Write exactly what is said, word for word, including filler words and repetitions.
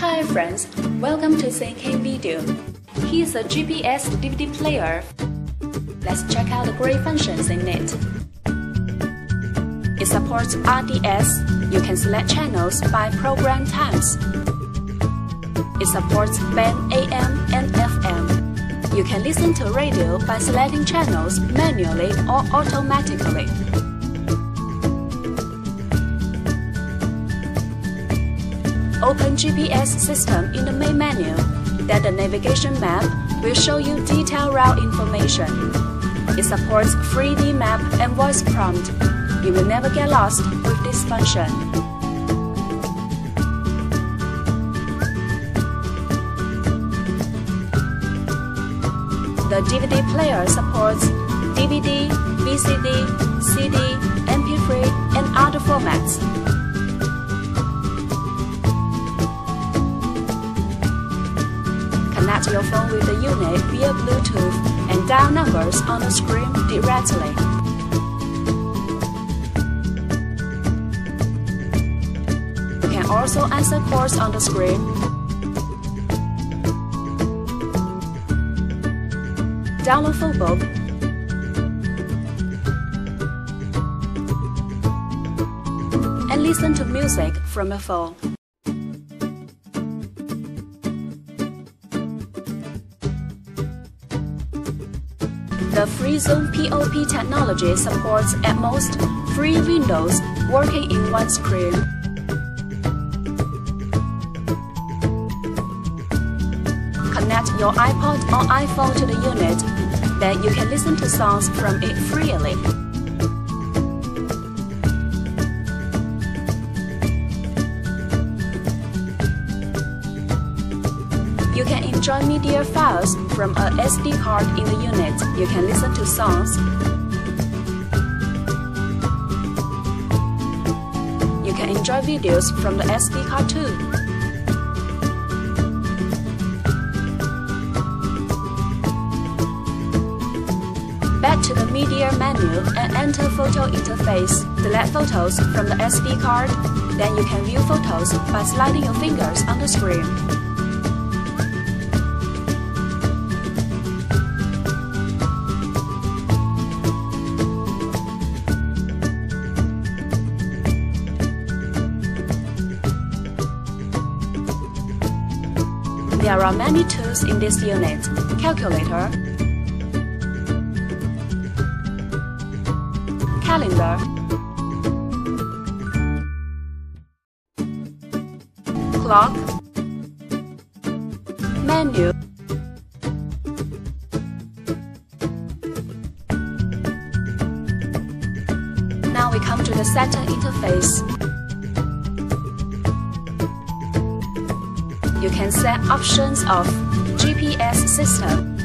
Hi friends, welcome to C K Video. Here's a G P S D V D player. Let's check out the great functions in it. It supports R D S. You can select channels by program types. It supports band A M and F M. You can listen to radio by selecting channels manually or automatically. Open G P S system in the main menu. Then the navigation map will show you detailed route information. It supports three D map and voice prompt. You will never get lost with this function. The D V D player supports D V D, V C D, C D, M P three, and other formats. Connect your phone with the unit via Bluetooth and dial numbers on the screen directly. You can also answer calls on the screen. Download full book. And listen to music from your phone. The FreeZone P O P technology supports at most three windows working in one screen. Connect your iPod or iPhone to the unit, then you can listen to songs from it freely. You can enjoy media files from a S D card in the unit. You can listen to songs. You can enjoy videos from the S D card too. Back to the media menu and enter photo interface. Select photos from the S D card. Then you can view photos by sliding your fingers on the screen. There are many tools in this unit: calculator, calendar, clock, menu, now we come to the setting interface. You can set options of G P S system.